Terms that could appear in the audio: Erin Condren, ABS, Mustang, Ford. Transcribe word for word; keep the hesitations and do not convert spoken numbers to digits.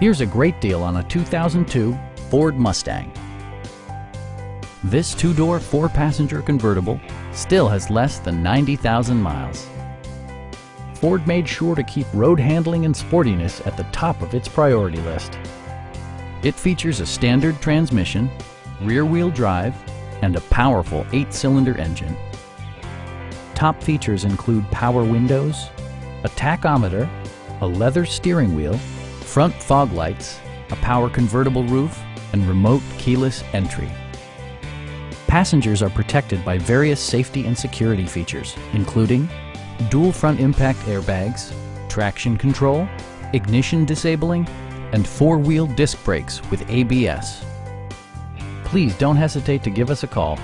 Here's a great deal on a two thousand two Ford Mustang. This two-door, four-passenger convertible still has less than ninety thousand miles. Ford made sure to keep road handling and sportiness at the top of its priority list. It features a standard transmission, rear-wheel drive, and a powerful eight-cylinder engine. Top features include power windows, a tachometer, a leather steering wheel, front fog lights, a power convertible roof, and remote keyless entry. Passengers are protected by various safety and security features, including dual front impact airbags, traction control, ignition disabling, and four-wheel disc brakes with A B S. Please don't hesitate to give us a call.